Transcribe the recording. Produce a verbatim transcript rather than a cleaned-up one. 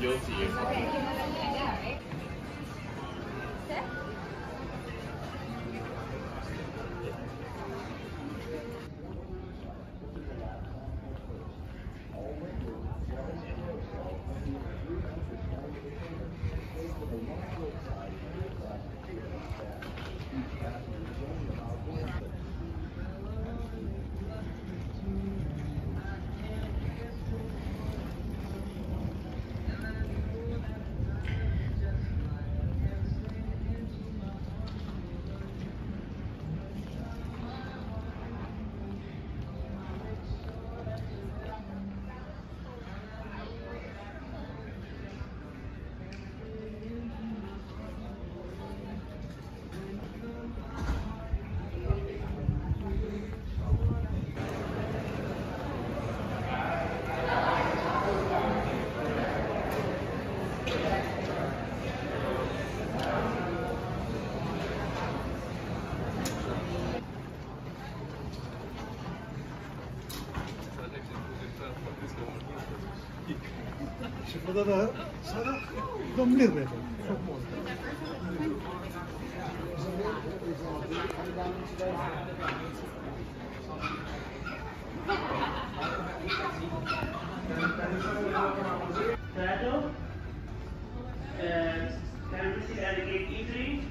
guilty. Okay, you're looking at that, right? Set? Burada sana domlir verir. Can we see alligator E three?